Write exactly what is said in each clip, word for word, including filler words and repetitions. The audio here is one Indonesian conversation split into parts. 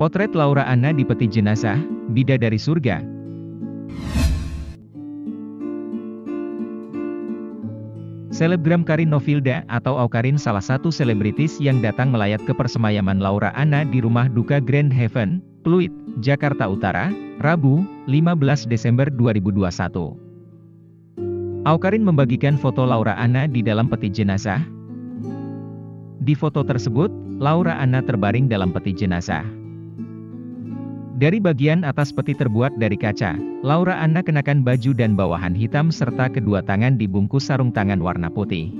Potret Laura Anna di peti jenazah, bidadari surga. Selebgram Karin Novilda atau Awkarin, salah satu selebritis yang datang melayat ke persemayaman Laura Anna di rumah duka Grand Haven, Pluit, Jakarta Utara, Rabu, lima belas Desember dua ribu dua puluh satu. Awkarin membagikan foto Laura Anna di dalam peti jenazah. Di foto tersebut, Laura Anna terbaring dalam peti jenazah. Dari bagian atas peti terbuat dari kaca, Laura Anna kenakan baju dan bawahan hitam serta kedua tangan dibungkus sarung tangan warna putih.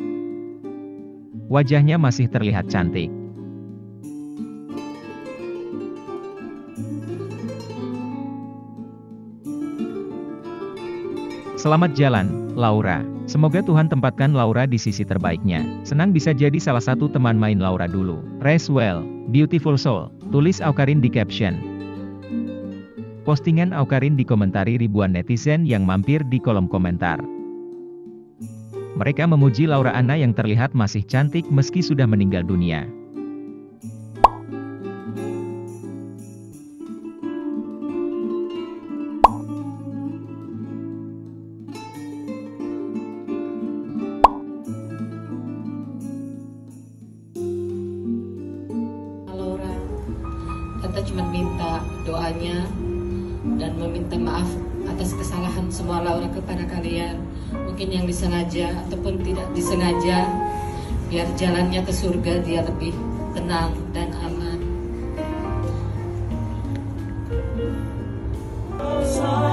Wajahnya masih terlihat cantik. Selamat jalan, Laura. Semoga Tuhan tempatkan Laura di sisi terbaiknya. Senang bisa jadi salah satu teman main Laura dulu. Rest well, beautiful soul, tulis Awkarin di caption. Postingan Awkarin dikomentari ribuan netizen yang mampir di kolom komentar. Mereka memuji Laura Anna yang terlihat masih cantik meski sudah meninggal dunia. Tante cuma minta doanya dan meminta maaf atas kesalahan semua Laura kepada kalian, mungkin yang disengaja ataupun tidak disengaja, biar jalannya ke surga dia lebih tenang dan aman. Selamat